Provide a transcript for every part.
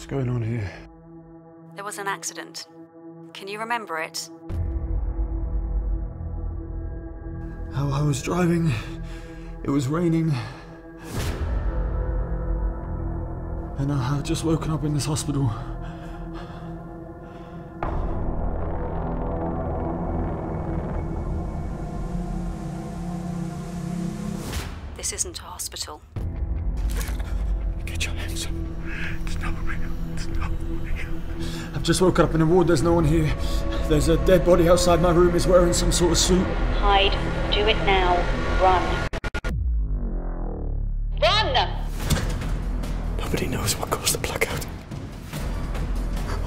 What's going on here? There was an accident. Can you remember it? I was driving. It was raining. And I had just woken up in this hospital. This isn't a hospital. Get your hands up. It's not real. It's not real. I've just woken up in a ward. There's no one here. There's a dead body outside my room. He's wearing some sort of suit. Hide. Do it now. Run. Run! Nobody knows what caused the blackout.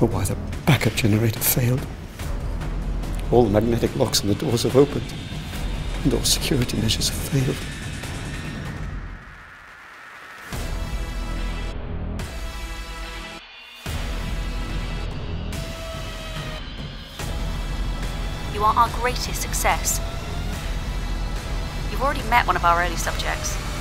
Or why the backup generator failed. All the magnetic locks on the doors have opened. And all security measures have failed. You are our greatest success. You've already met one of our early subjects.